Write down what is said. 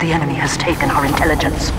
The enemy has taken our intelligence.